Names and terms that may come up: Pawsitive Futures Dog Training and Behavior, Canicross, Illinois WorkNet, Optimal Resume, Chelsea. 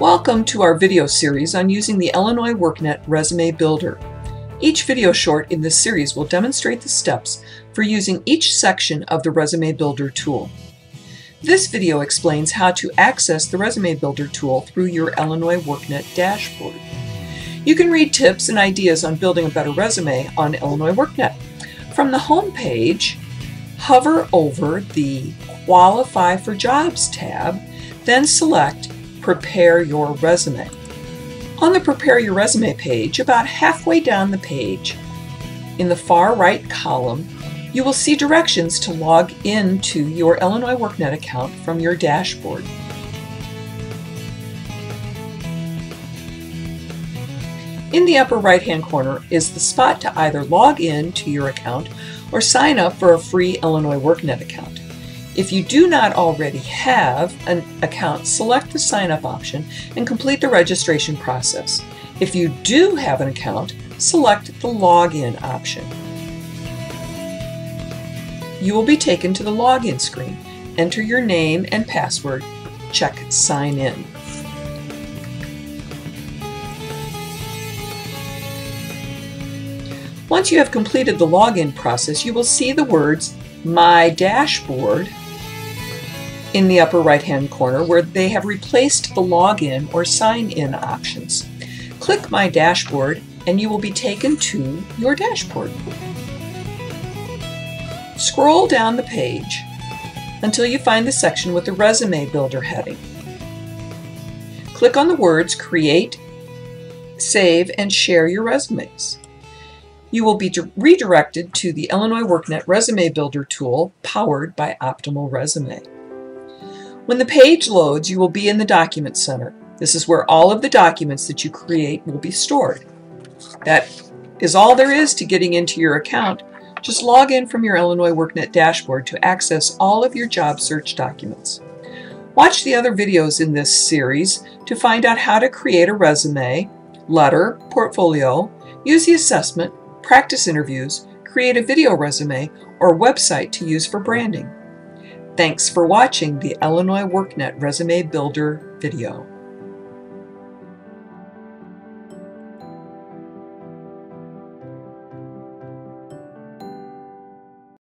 Welcome to our video series on using the Illinois WorkNet Resume Builder. Each video short in this series will demonstrate the steps for using each section of the Resume Builder tool. This video explains how to access the Resume Builder tool through your Illinois WorkNet dashboard. You can read tips and ideas on building a better resume on Illinois WorkNet. From the home page, hover over the Qualify for Jobs tab, then select Prepare Your Resume. On the Prepare Your Resume page, about halfway down the page, in the far right column, you will see directions to log into your Illinois WorkNet account from your dashboard. In the upper right-hand corner is the spot to either log in to your account or sign up for a free Illinois WorkNet account. If you do not already have an account, select the sign up option and complete the registration process. If you do have an account, select the login option. You will be taken to the login screen. Enter your name and password. Check Sign In. Once you have completed the login process, you will see the words My Dashboard in the upper right-hand corner, where they have replaced the login or sign-in options. Click My Dashboard and you will be taken to your dashboard. Scroll down the page until you find the section with the Resume Builder heading. Click on the words Create, Save, and Share Your Resumes. You will be redirected to the Illinois WorkNet Resume Builder tool powered by Optimal Resume. When the page loads, you will be in the Document Center. This is where all of the documents that you create will be stored. That is all there is to getting into your account. Just log in from your Illinois WorkNet dashboard to access all of your job search documents. Watch the other videos in this series to find out how to create a resume, letter, portfolio, use the assessment, practice interviews, create a video resume, or website to use for branding. Thanks for watching the Illinois WorkNet Resume Builder video.